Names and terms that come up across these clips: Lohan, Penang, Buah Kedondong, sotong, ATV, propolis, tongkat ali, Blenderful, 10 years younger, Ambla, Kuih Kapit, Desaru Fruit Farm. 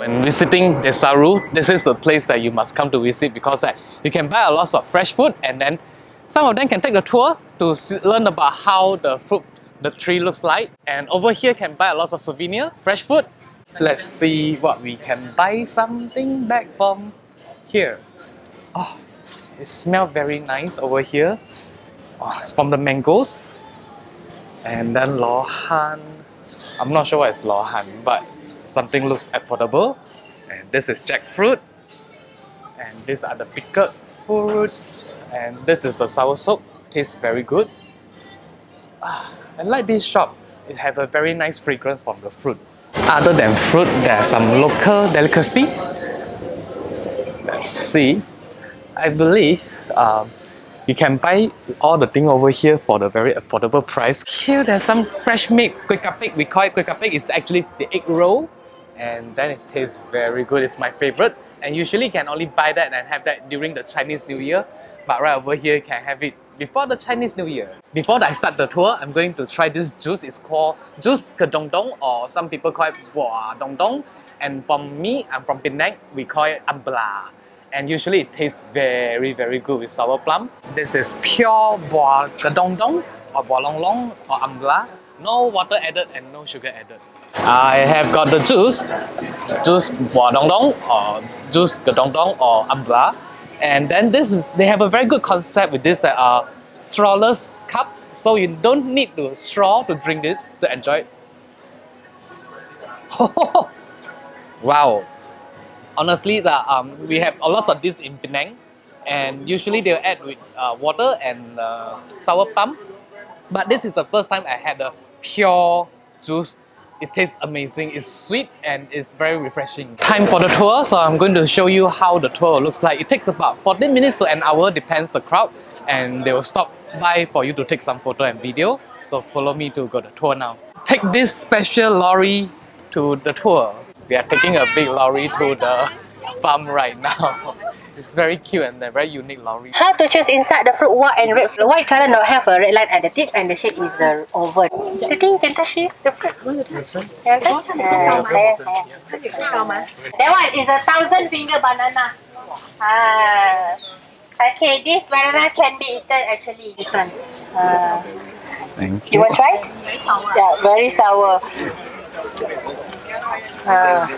When visiting Desaru, this is the place that you must come to visit because you can buy a lot of fresh food, and then some of them can take the tour to learn about how the tree looks like. And over here can buy a lot of souvenir, fresh food. Let's see what we can buy something back from here. Oh, it smells very nice over here. Oh, it's from the mangoes. And then Lohan. I'm not sure what is Lohan, but something looks affordable. And this is jackfruit. And these are the pickled fruits. And this is the soursop. Tastes very good. Ah, I like this shop. It has a very nice fragrance from the fruit. Other than fruit, there are some local delicacy. Let's see. I believe you can buy all the things over here for the very affordable price. Here there's some fresh meat, Kuih Kapit. We call it Kuih Kapit. It's actually the egg roll, and then it tastes very good. It's my favorite, and usually you can only buy that and have that during the Chinese New Year, but right over here you can have it before the Chinese New Year. Before I start the tour, I'm going to try this juice. It's called Juice Kedondong, or some people call it Buah Kedondong. And from me, I'm from Penang, we call it Ambla. And usually it tastes very, very good with sour plum. This is pure Buah Kedondong, or Buah Long Long, or Ambla. No water added and no sugar added. I have got the juice, Buah Kedondong, or Juice Kedondong, or Ambla. And then this is, they have a very good concept with this strawless cup, so you don't need to straw to drink it, to enjoy it. Wow! Honestly, we have a lot of this in Penang, and usually they'll add with water and sour plum. But this is the first time I had a pure juice. It tastes amazing, it's sweet and it's very refreshing. Time for the tour, so I'm going to show you how the tour looks like. It takes about 40 minutes to an hour, depends the crowd, and they will stop by for you to take some photo and video. So follow me to go to the tour now. Take this special lorry to the tour. We are taking a big lorry to the farm right now. It's very cute and a very unique lorry. How to choose inside the fruit white and red. The white color not have a red line at the tips and the shade is over. The thing can touch you, the fruit. Can touch? That one is a 1000-finger banana. Ah. Okay, this banana can be eaten actually. This one. Thank you. You want to try? Very sour. Yeah, very sour. And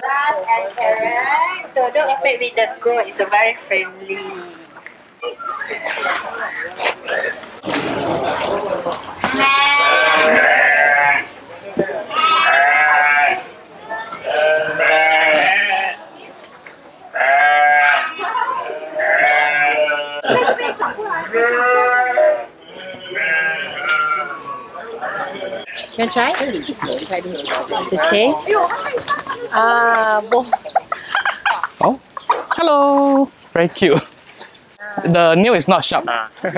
carrot, so don't affect with the growth, it's very friendly. Can I try? The taste? Oh, hello! Very cute. The nail is not sharp. You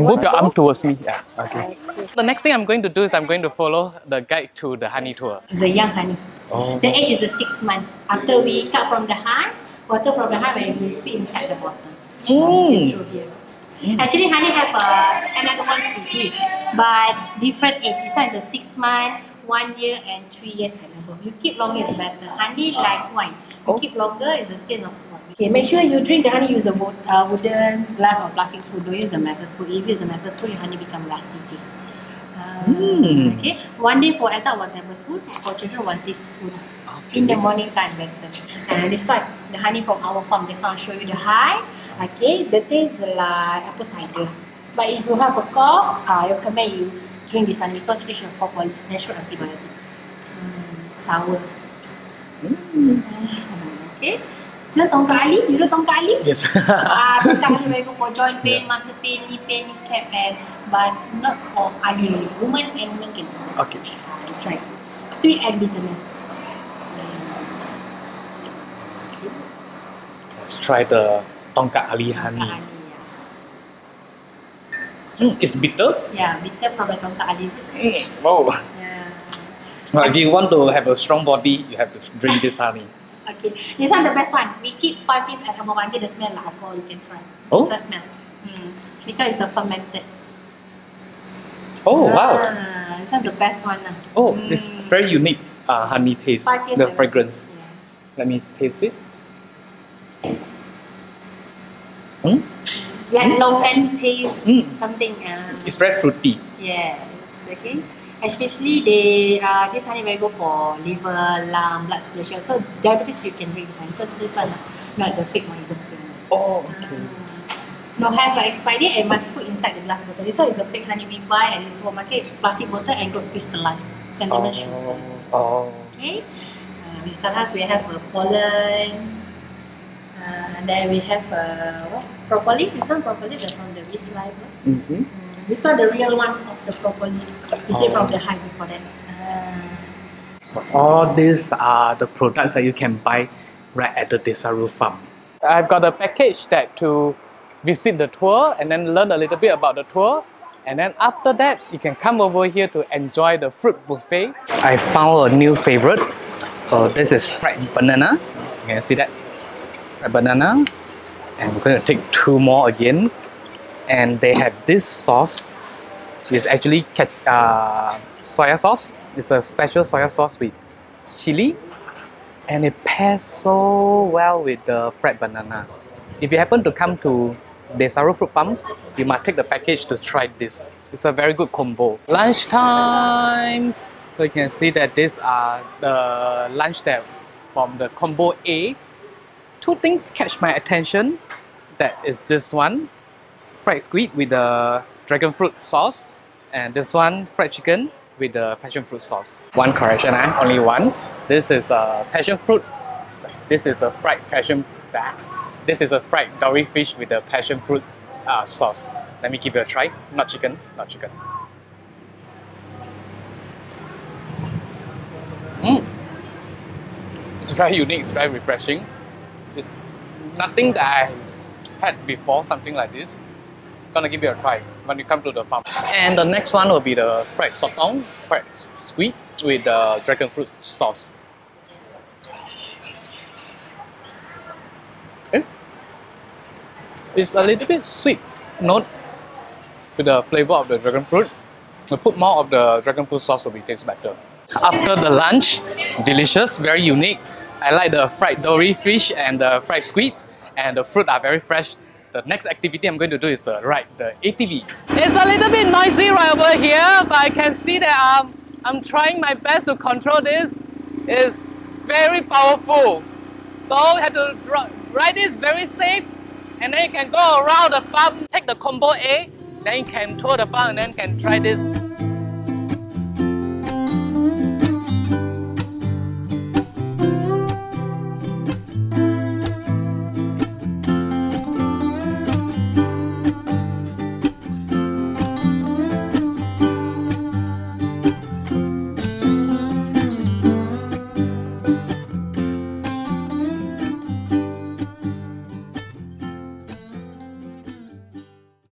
move your arm towards me. Yeah. Okay. The next thing I'm going to do is I'm going to follow the guide to the honey tour. The young honey. Oh. The age is a 6 months. After we cut from the hive, water from the hive, and we spit inside the water. Mm. Actually, honey have another one species, but different age. This one is a 6 month, 1 year, and 3 years. So you keep longer, it's better. Honey like wine. You keep longer, it's a still not spoiled. Okay, make sure you drink the honey. Use a wooden glass or plastic spoon. Don't use a metal spoon. If you use a metal spoon, your honey become rusty taste. Okay, 1 day for adult 1 tablespoon, for children 1 teaspoon. Okay. In the morning time better. And this one, the honey from our farm. Just now I show you the hive. Okay, the taste like apple cider. But if you have a cough, I recommend you drink this one because fish and cough is natural antibiotic. Sour. Okay. Is that tongkat ali? You know tongkat ali? Yes. Tongkat ali very good for joint pain, muscle pain, knee pain, kneecap pain, but not for ali only. Women and men can do. Okay. Try. Sweet and bitterness. Let's try the tongkat ali honey. It's bitter? Yeah, bitter from the tongkat ali. Wow. Yeah. Well, if you want to have a strong body, you have to drink this honey. Okay. This one the best one. We keep 5 things at home until the smell like alcohol. You can try. Oh? Try smell. Because it's a fermented. Oh, wow. This one the best one. Oh, it's very unique honey taste, the fragrance. Yeah. Let me taste it. Mm? It's like Lohan taste, something. It's very fruity. Yes, okay. Especially they, this honey very good for liver, lung, blood circulation. So diabetes you can drink this one, because this one not the fake one, is the fake one. Oh, okay. No have like expired and must put inside the glass bottle. This one is a fake honey we buy at the supermarket, plastic bottle and got crystallized, sentiment sugar. Oh. Okay. Sometimes we have pollen. And then we have what? Propolis. This one propolis is from the wrist life. This one the real one of the propolis. We came from the hive before that. So all these are the products that you can buy right at the Desaru farm. I've got a package that to visit the tour and then learn a little bit about the tour. And then after that, you can come over here to enjoy the fruit buffet. I found a new favorite. Oh, this is fried banana. You can see that. A banana, and we're going to take 2 more again. And they have this sauce. It's actually soya sauce. It's a special soya sauce with chili, and it pairs so well with the fried banana. If you happen to come to Desaru Fruit Farm, you must take the package to try this. It's a very good combo. Lunchtime! So you can see that these are the lunch that from the combo A. 2 things catch my attention. That is this one, fried squid with the dragon fruit sauce, and this one, fried chicken with the passion fruit sauce. One correction, only one. This is a passion fruit. This is a fried passion. This is a fried dory fish with the passion fruit sauce. Let me give it a try. Not chicken, not chicken. It's very unique. It's very refreshing. It's nothing that I had before, something like this. I'm gonna give it a try when you come to the farm. And the next one will be the fried sotong, fried squid with the dragon fruit sauce. It's a little bit sweet note with the flavor of the dragon fruit. I put more of the dragon fruit sauce, will be taste better. After the lunch, delicious, very unique. I like the fried dory fish and the fried squid, and the fruit are very fresh. The next activity I'm going to do is ride the ATV. It's a little bit noisy right over here, but I can see that I'm trying my best to control this. It's very powerful. So you have to ride this very safe, and then you can go around the farm, take the combo A, then you can tour the farm and then you can try this.